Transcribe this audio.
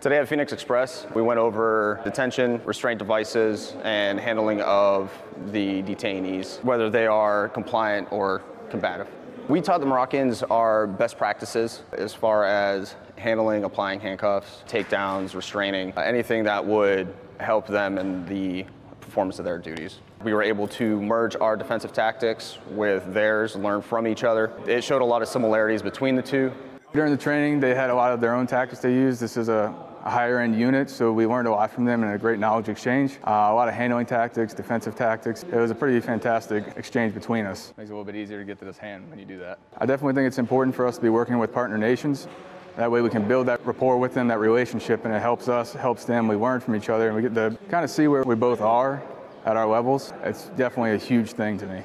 Today at Phoenix Express, we went over detention, restraint devices, and handling of the detainees, whether they are compliant or combative. We taught the Moroccans our best practices as far as handling, applying handcuffs, takedowns, restraining, anything that would help them in the performance of their duties. We were able to merge our defensive tactics with theirs, learn from each other. It showed a lot of similarities between the two. During the training, they had a lot of their own tactics they used. This is a higher end unit, so we learned a lot from them and a great knowledge exchange. A lot of handling tactics, defensive tactics. It was a pretty fantastic exchange between us. Makes it a little bit easier to get to this hand when you do that. I definitely think it's important for us to be working with partner nations. That way we can build that rapport with them, that relationship, and it helps us, helps them. We learn from each other, and we get to kind of see where we both are at our levels. It's definitely a huge thing to me.